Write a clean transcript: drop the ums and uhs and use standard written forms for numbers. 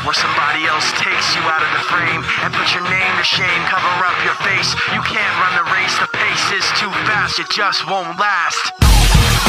love where somebody else takes you out of the frame and put your name to shame, cover up your face. You can't run the race, the pace is too fast, it just won't last.